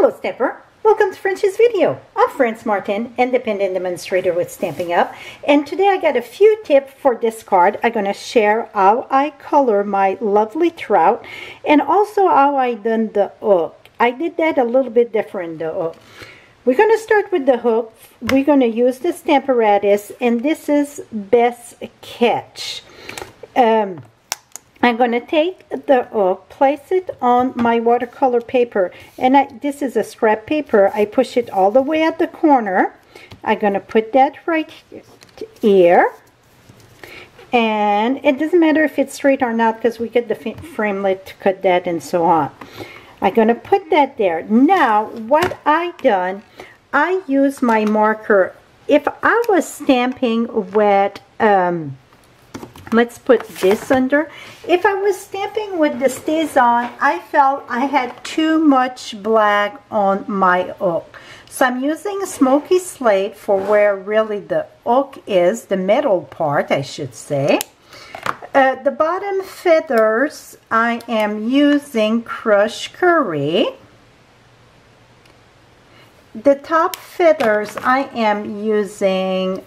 Hello Stamper! Welcome to Frenchie's video. I'm Franz Martin, independent demonstrator with Stampin' Up, and today I got a few tips for this card. I'm going to share how I color my lovely trout and also how I done the hook. I did that a little bit different, the hook. We're going to start with the hook. We're going to use the Stamparatus, and this is Best Catch. I'm going to take the hook, place it on my watercolor paper, and this is a scrap paper. I push it all the way at the corner. I'm going to put that right here, and it doesn't matter if it's straight or not because we get the framelit to cut that and so on. I'm going to put that there. Now, what I done, I use my marker. If I was stamping with let's put this under. If I was stamping with the Staz-On, I felt I had too much black on my hook. So I'm using Smoky Slate for where really the hook is, the metal part, I should say. The bottom feathers, I am using Crush Curry. The top feathers, I am using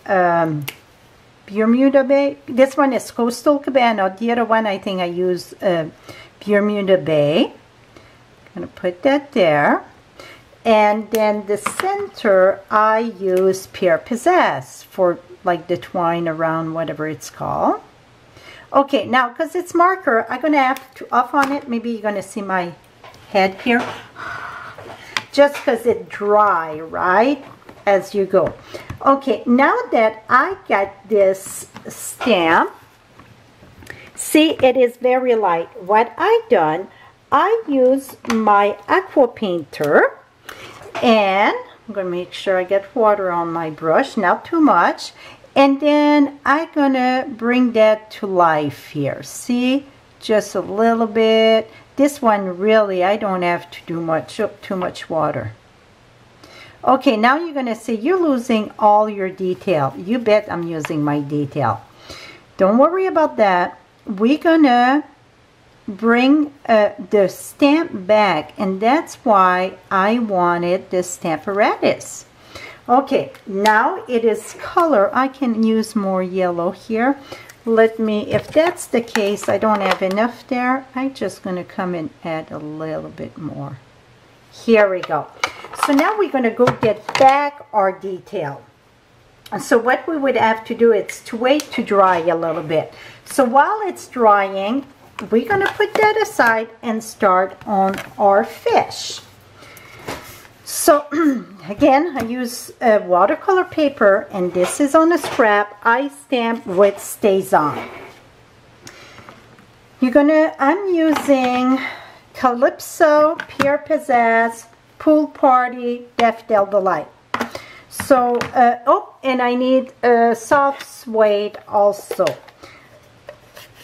Bermuda Bay. This one is Coastal Cabana. The other one, I think I use Bermuda Bay. I'm going to put that there. And then the center, I use Pierre Possess for like the twine around whatever it's called. Okay, now because it's marker, I'm going to have to off on it. Maybe you're going to see my head here. Just because it dry, right? As you go. Okay, now that I got this stamp, see, it is very light. What I done, I use my Aqua Painter, and I'm going to make sure I get water on my brush, not too much, and then I'm going to bring that to life here. See, just a little bit. This one really, I don't have to do much, too much water. Okay, now you're going to see you're losing all your detail. You bet I'm using my detail. Don't worry about that. We're going to bring the stamp back, and that's why I wanted the Stamparatus. Okay, now it is color. I can use more yellow here. Let me, if that's the case, I don't have enough there. I'm just going to come and add a little bit more. Here we go. So now we're going to go get back our detail. So what we would have to do is to wait to dry a little bit. So while it's drying, we're going to put that aside and start on our fish. So again, I use watercolor paper, and this is on a scrap. I stamp with Staz-On. I'm using Calypso, Pierre Possess, Pool Party, Daffodil Delight. So, oh, and I need Soft Suede also.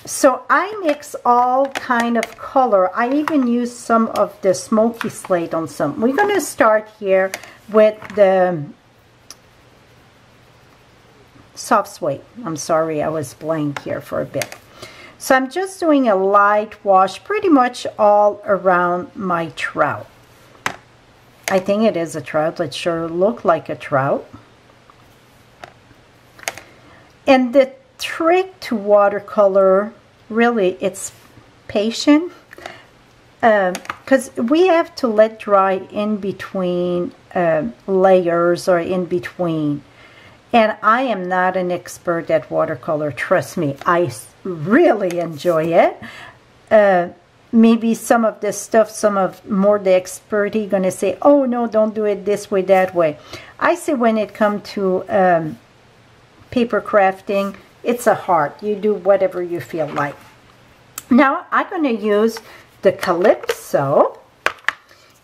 So I mix all kind of color. I even use some of the Smoky Slate on some. We're going to start here with the Soft Suede. I'm sorry, I was blank here for a bit. So I'm just doing a light wash pretty much all around my trout. I think it is a trout. It sure looks like a trout. And the trick to watercolor, really, it's patient. Because we have to let dry in between layers or in between. And I am not an expert at watercolor. Trust me, I really enjoy it. Maybe some of this stuff, some of more the experty going to say, oh no, don't do it this way, that way. I say when it comes to paper crafting, it's a heart. You do whatever you feel like. Now I'm going to use the Calypso,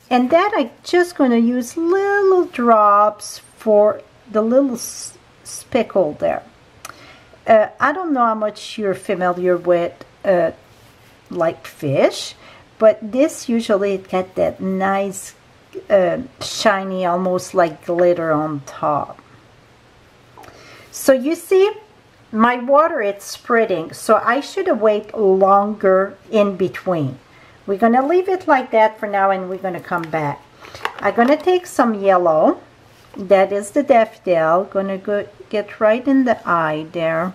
and that I'm just going to use little drops for the little speckle there. I don't know how much you're familiar with like fish, but this usually it got that nice shiny, almost like glitter on top. So you see my water, it's spreading, so I should wait longer in between. We're going to leave it like that for now, and we're going to come back. I'm going to take some yellow. That is the daffodil. Going to go get right in the eye there.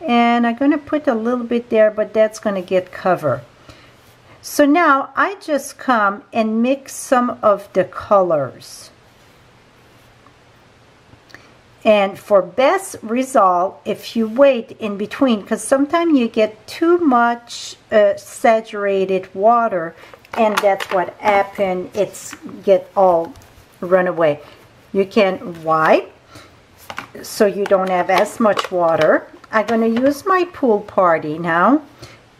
And I'm going to put a little bit there, but that's going to get covered. So now I just come and mix some of the colors. And for best result, if you wait in between, because sometimes you get too much saturated water, and that's what happened. It's get all run away. You can wipe so you don't have as much water. I'm going to use my Pool Party now,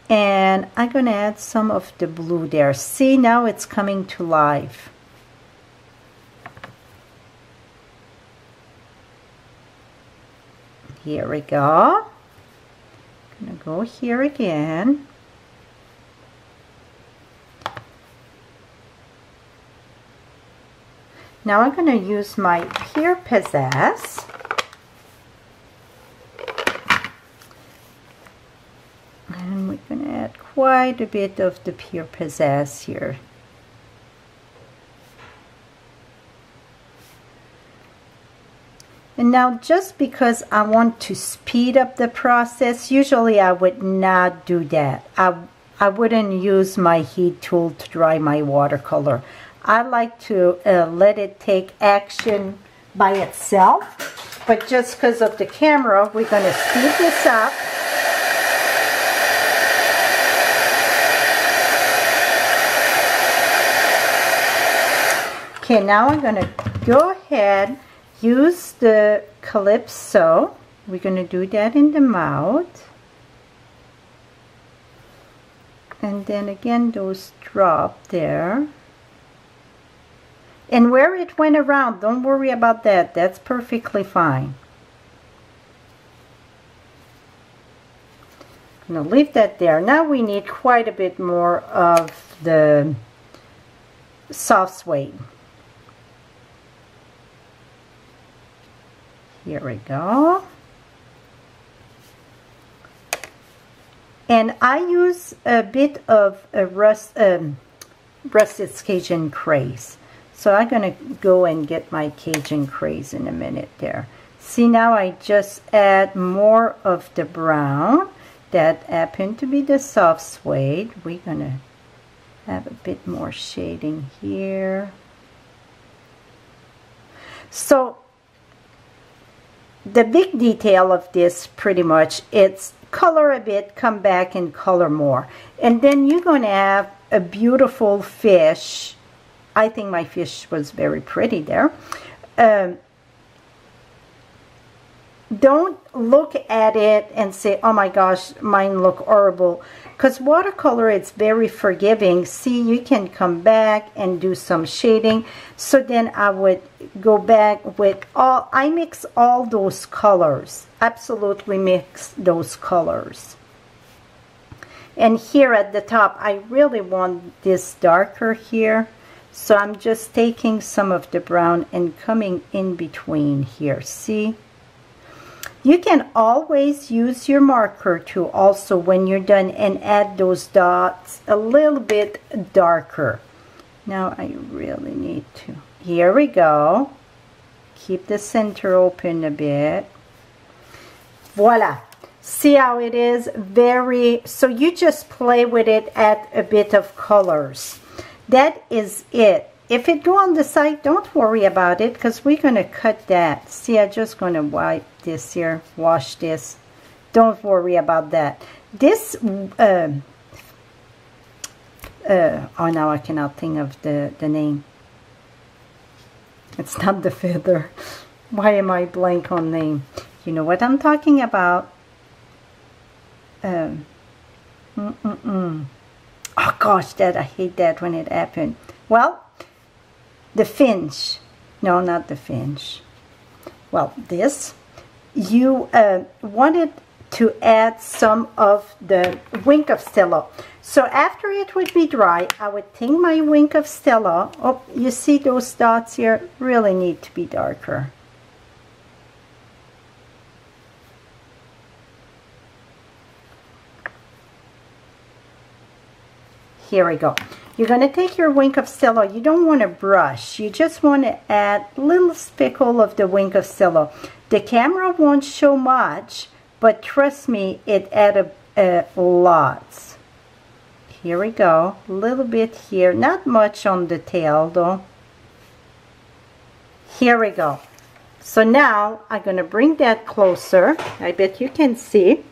and I'm going to add some of the blue there. See, now it's coming to life. Here we go. I'm going to go here again. Now I'm going to use my Pierre Possess. And we're going to add quite a bit of the Pierre Possess here. And now, just because I want to speed up the process, usually I would not do that. I wouldn't use my heat tool to dry my watercolor. I like to let it take action by itself. But just because of the camera, we're going to speed this up. Okay, now I'm going to go ahead. Use the Calypso. We're going to do that in the mouth. And then again, those drop there. And where it went around, don't worry about that. That's perfectly fine. I'm going to leave that there. Now we need quite a bit more of the soft suede. Here we go. And I use a bit of a rusted Cajun Craze. So I'm going to go and get my Cajun Craze in a minute there. See, now I just add more of the brown. That happened to be the soft suede. We're going to have a bit more shading here. So the big detail of this, pretty much, it's color a bit, come back and color more. And then you're going to have a beautiful fish. I think my fish was very pretty there. Don't look at it and say, oh my gosh, mine look horrible. Because watercolor, it's very forgiving. See, you can come back and do some shading. So then I would go back with all, I mix all those colors. Absolutely mix those colors. And here at the top, I really want this darker here. So I'm just taking some of the brown and coming in between here, see? You can always use your marker too also when you're done and add those dots a little bit darker. Now I really need to. Here we go. Keep the center open a bit. Voila. See how it is? Very, so you just play with it, add a bit of colors. That is it. If it go on the side, don't worry about it because we're going to cut that. See, I'm just going to wipe this here, wash this. Don't worry about that. This, oh, now I cannot think of the name. It's not the feather. Why am I blank on name? You know what I'm talking about. Oh, gosh, that I hate that when it happened. Well, the finch, no, not the finch. Well, this, you wanted to add some of the Wink of Stella. So after it would be dry, I would take my Wink of Stella. Oh, you see those dots here really need to be darker. Here we go. You're going to take your Wink of Stella. You don't want to brush. You just want to add a little speckle of the Wink of Stella. The camera won't show much, but trust me, it added a lot. Here we go. A little bit here. Not much on the tail, though. Here we go. So now I'm going to bring that closer. I bet you can see.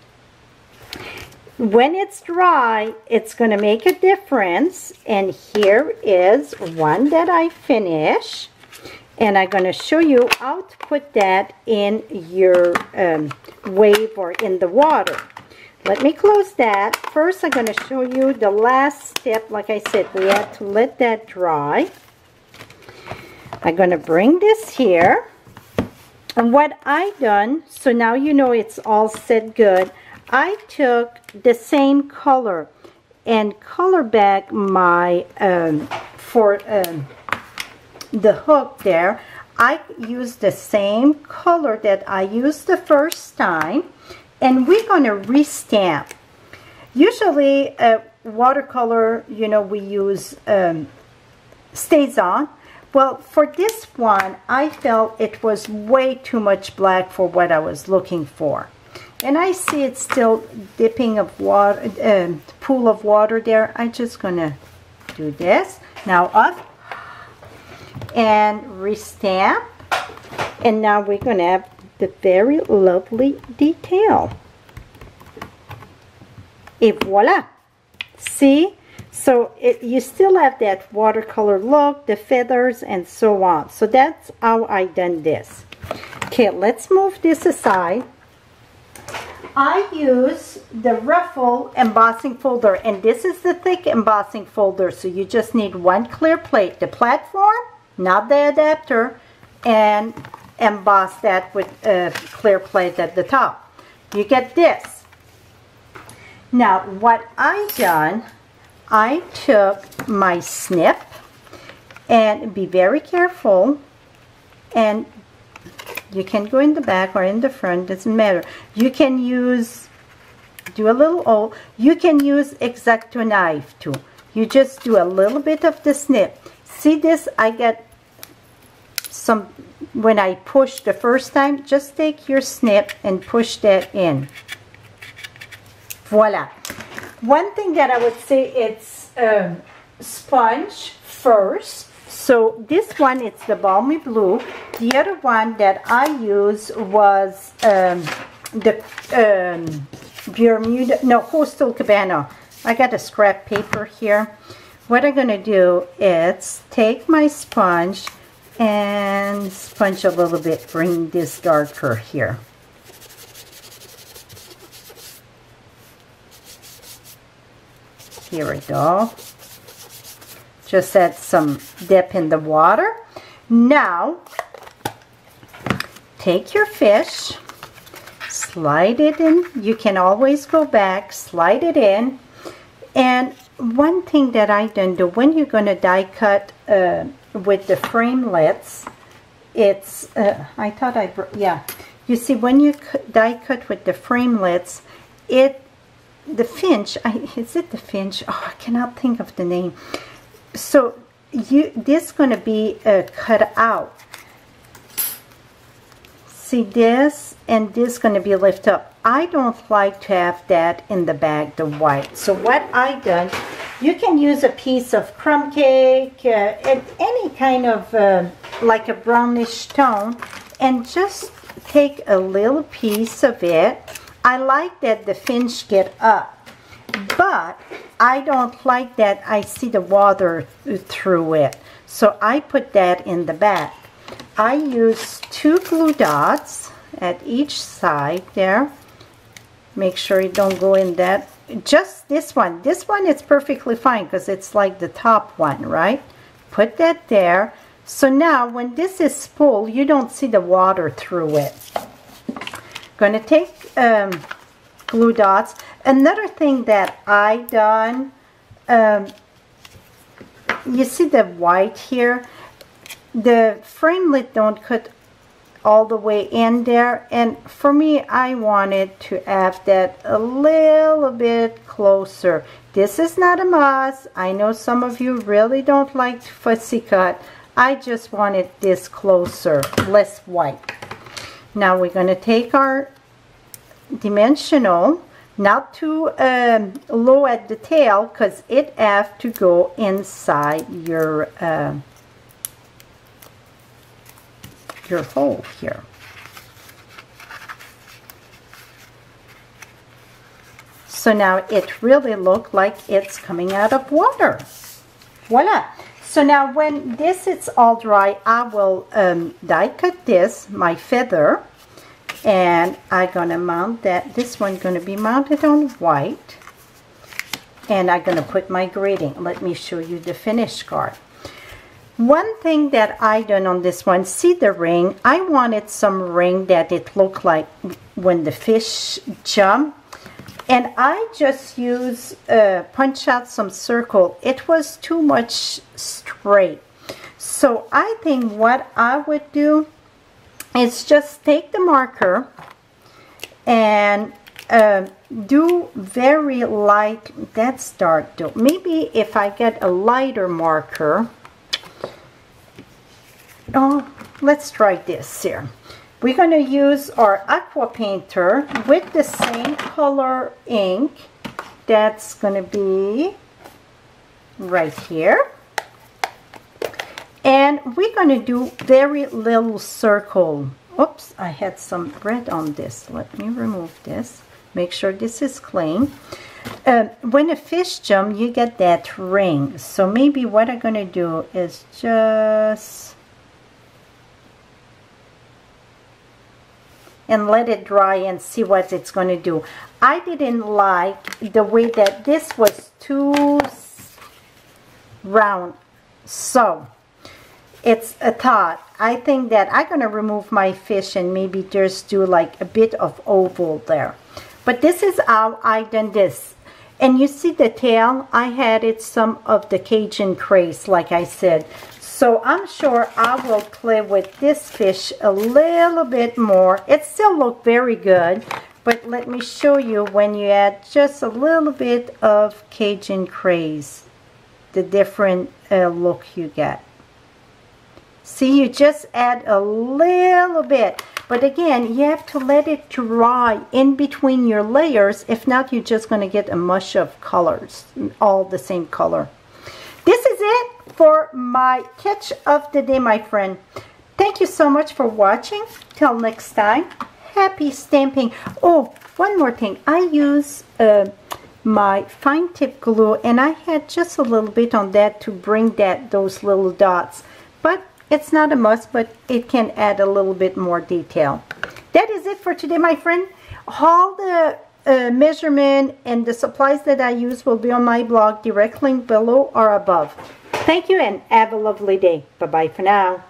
When it's dry, it's going to make a difference. And here is one that I finished. And I'm going to show you how to put that in your wave or in the water. Let me close that. First, I'm going to show you the last step. Like I said, we had to let that dry. I'm going to bring this here. And what I done, so now you know it's all set good. I took the same color and color back my the hook there. I used the same color that I used the first time, and we're gonna restamp. Usually, watercolor, you know, we use Staz-On. Well, for this one, I felt it was way too much black for what I was looking for. And I see it's still dipping of water, pool of water there. I'm just gonna do this now up and restamp, and now we're gonna have the very lovely detail. Et voila! See, so you still have that watercolor look, the feathers, and so on. So that's how I done this. Okay, let's move this aside. I use the ruffle embossing folder, and this is the thick embossing folder, so you just need one clear plate, the platform, not the adapter, and emboss that with a clear plate at the top. You get this. Now what I done, I took my snip, and be very careful, and you can go in the back or in the front, doesn't matter. You can use, do a little hole. You can use X-Acto knife too. You just do a little bit of the snip. See this, I get some, when I push the first time, just take your snip and push that in. Voila. One thing that I would say, it's sponge first. So this one, it's the Balmy Blue. The other one that I used was the Coastal Cabana. I got a scrap paper here. What I'm going to do is take my sponge and sponge a little bit, bring this darker here. Here we go. Just add some dip in the water. Now, take your fish, slide it in. You can always go back, slide it in. And one thing that I don't do, when you're going to die cut with the framelets, it's, I thought I, yeah. You see, when you die cut with the framelets, the finch, is it the finch? Oh, I cannot think of the name. So this is going to be cut out. See this, and this is going to be lifted up. I don't like to have that in the bag, the white. So what I done, you can use a piece of crumb cake, and any kind of like a brownish tone, and just take a little piece of it. I like that the finch get up. But I don't like that I see the water through it. So I put that in the back. I use two glue dots at each side there. Make sure you don't go in that. Just this one. This one is perfectly fine because it's like the top one, right? Put that there. So now when this is full, you don't see the water through it. Going to take glue dots. Another thing that I done, you see the white here, the framelit don't cut all the way in there, and for me I wanted to have that a little bit closer. This is not a must. I know some of you really don't like fussy cut. I just wanted this closer, less white. Now we're going to take our dimensional, not too low at the tail, because it has to go inside your hole here. So now it really looks like it's coming out of water. Voila. So now when this is all dry, I will die cut this, my feather, and I'm gonna mount that. This one's gonna be mounted on white, and I'm gonna put my grading. Let me show you the finished card. One thing that I done on this one, see the ring? I wanted some ring that it looked like when the fish jump. And I just used, punch out some circle. It was too much straight. So I think what I would do is just take the marker and do very light. That's dark though. Maybe if I get a lighter marker. Oh, let's try this here. We're going to use our Aqua Painter with the same color ink. That's going to be right here. And we're going to do very little circle. Oops, I had some red on this. Let me remove this. Make sure this is clean. When a fish jumps, you get that ring. So maybe what I'm going to do is just... and let it dry and see what it's going to do. I didn't like the way that this was too round. So, it's a thought. I think that I'm going to remove my fish and maybe just do like a bit of oval there. But this is how I done this. And you see the tail? I had it some of the Cajun Craze, like I said. So I'm sure I will play with this fish a little bit more. It still looks very good, but let me show you when you add just a little bit of Cajun Craze, the different look you get. See, you just add a little bit, but again, you have to let it dry in between your layers. If not, you're just going to get a mush of colors, all the same color. This is it for my catch of the day, my friend. Thank you so much for watching. Till next time, happy stamping. Oh, one more thing. I use my fine tip glue, and I had just a little bit on that to bring that those little dots. But it's not a must, but it can add a little bit more detail. That is it for today, my friend. All the measurement and the supplies that I use will be on my blog, direct link below or above. Thank you and have a lovely day. Bye-bye for now.